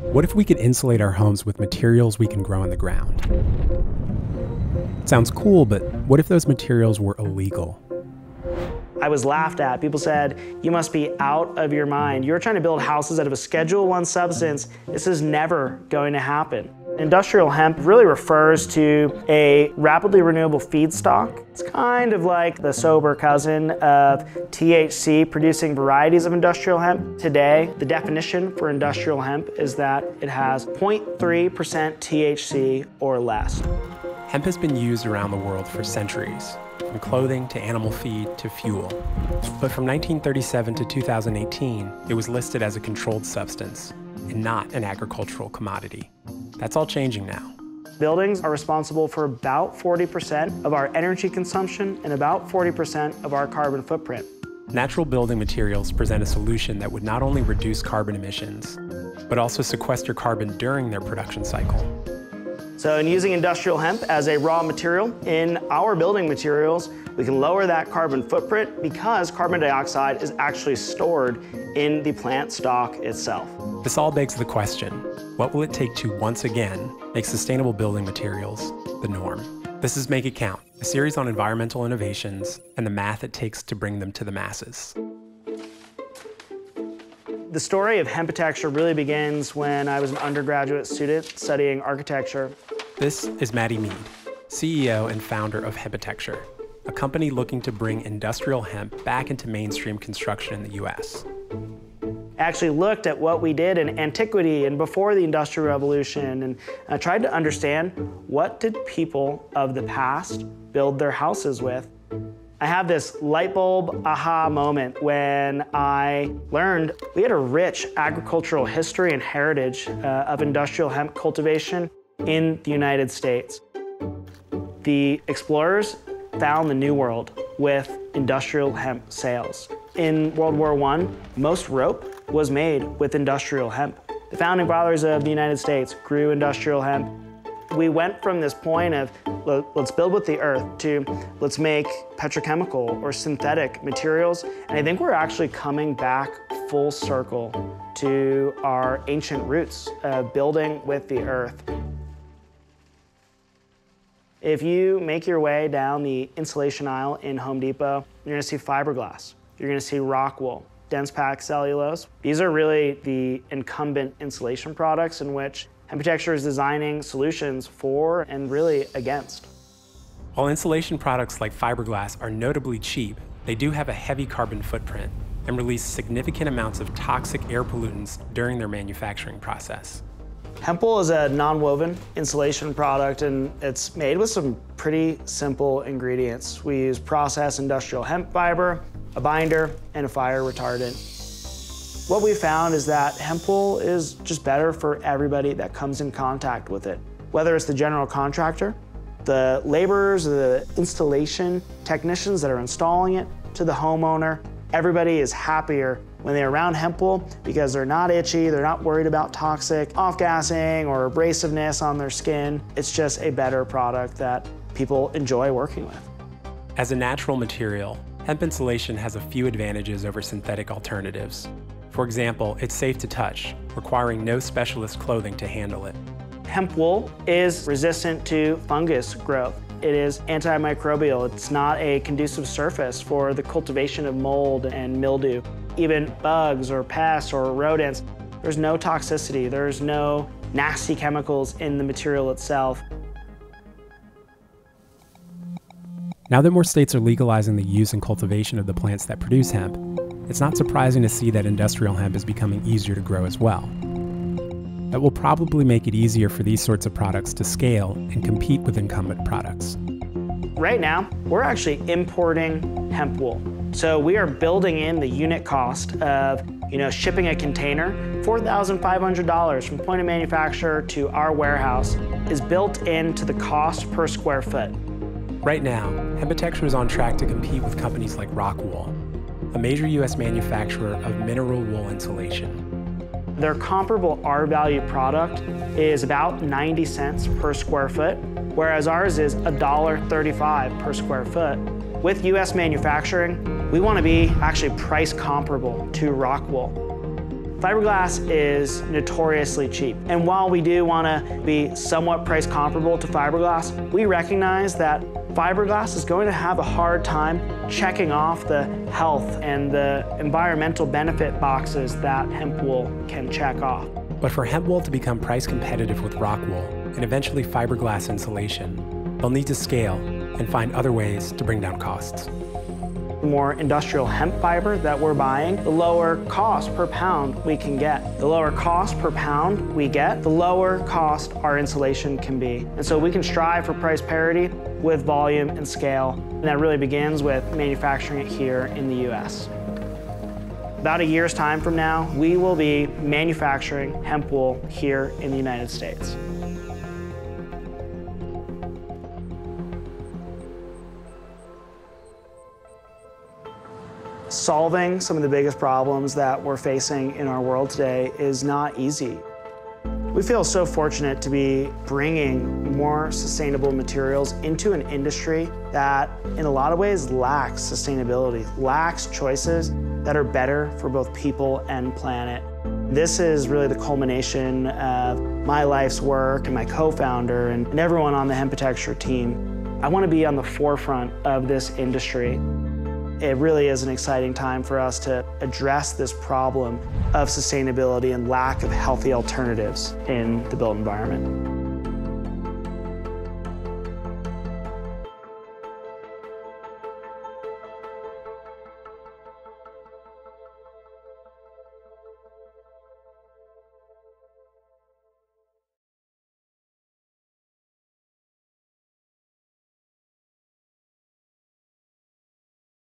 What if we could insulate our homes with materials we can grow in the ground? It sounds cool, but what if those materials were illegal? I was laughed at. People said, you must be out of your mind. You're trying to build houses out of a Schedule I substance. This is never going to happen. Industrial hemp really refers to a rapidly renewable feedstock. It's kind of like the sober cousin of THC, producing varieties of industrial hemp. Today, the definition for industrial hemp is that it has 0.3% THC or less. Hemp has been used around the world for centuries, from clothing to animal feed to fuel. But from 1937 to 2018, it was listed as a controlled substance and not an agricultural commodity. That's all changing now. Buildings are responsible for about 40% of our energy consumption and about 40% of our carbon footprint. Natural building materials present a solution that would not only reduce carbon emissions, but also sequester carbon during their production cycle. So in using industrial hemp as a raw material in our building materials, we can lower that carbon footprint because carbon dioxide is actually stored in the plant stock itself. This all begs the question, what will it take to once again make sustainable building materials the norm? This is Make It Count, a series on environmental innovations and the math it takes to bring them to the masses. The story of Hempitecture really begins when I was an undergraduate student studying architecture. This is Maddie Mead, CEO and founder of Hempitecture, a company looking to bring industrial hemp back into mainstream construction in the U.S. I actually looked at what we did in antiquity and before the Industrial Revolution, and I tried to understand, what did people of the past build their houses with? I have this light bulb aha moment when I learned we had a rich agricultural history and heritage of industrial hemp cultivation in the United States. The explorers found the New World with industrial hemp sales. In World War I, most rope was made with industrial hemp. The founding fathers of the United States grew industrial hemp. We went from this point of let's build with the earth to let's make petrochemical or synthetic materials. And I think we're actually coming back full circle to our ancient roots of building with the earth. If you make your way down the insulation aisle in Home Depot, you're gonna see fiberglass. You're gonna see Rockwool, dense pack cellulose. These are really the incumbent insulation products in which Hempitecture is designing solutions for and really against. While insulation products like fiberglass are notably cheap, they do have a heavy carbon footprint and release significant amounts of toxic air pollutants during their manufacturing process. HempWool is a non-woven insulation product, and it's made with some pretty simple ingredients. We use processed industrial hemp fiber, a binder, and a fire retardant. What we found is that HempWool is just better for everybody that comes in contact with it. Whether it's the general contractor, the laborers, the installation technicians that are installing it, to the homeowner, everybody is happier when they're around HempWool because they're not itchy, they're not worried about toxic off-gassing or abrasiveness on their skin. It's just a better product that people enjoy working with. As a natural material, hemp insulation has a few advantages over synthetic alternatives. For example, it's safe to touch, requiring no specialist clothing to handle it. Hemp wool is resistant to fungus growth. It is antimicrobial. It's not a conducive surface for the cultivation of mold and mildew. Even bugs or pests or rodents, there's no toxicity. There's no nasty chemicals in the material itself. Now that more states are legalizing the use and cultivation of the plants that produce hemp, it's not surprising to see that industrial hemp is becoming easier to grow as well. That will probably make it easier for these sorts of products to scale and compete with incumbent products. Right now, we're actually importing hemp wool. So we are building in the unit cost of, shipping a container. $4,500 from point of manufacture to our warehouse is built into the cost per square foot. Right now, Hempitecture is on track to compete with companies like Rockwool, a major U.S. manufacturer of mineral wool insulation. Their comparable R-value product is about 90 cents per square foot, whereas ours is $1.35 per square foot. With U.S. manufacturing, we want to be actually price comparable to Rockwool. Fiberglass is notoriously cheap, and while we do want to be somewhat price comparable to fiberglass, we recognize that fiberglass is going to have a hard time checking off the health and the environmental benefit boxes that HempWool can check off. But for HempWool to become price competitive with Rockwool and eventually fiberglass insulation, they'll need to scale and find other ways to bring down costs. The more industrial hemp fiber that we're buying, the lower cost per pound we can get. The lower cost per pound we get, the lower cost our insulation can be. And so we can strive for price parity with volume and scale, and that really begins with manufacturing it here in the US. About a year's time from now, we will be manufacturing HempWool here in the United States. Solving some of the biggest problems that we're facing in our world today is not easy. We feel so fortunate to be bringing more sustainable materials into an industry that in a lot of ways lacks sustainability, lacks choices that are better for both people and planet. This is really the culmination of my life's work and my co-founder and everyone on the Hempitecture team. I want to be on the forefront of this industry. It really is an exciting time for us to address this problem of sustainability and lack of healthy alternatives in the built environment.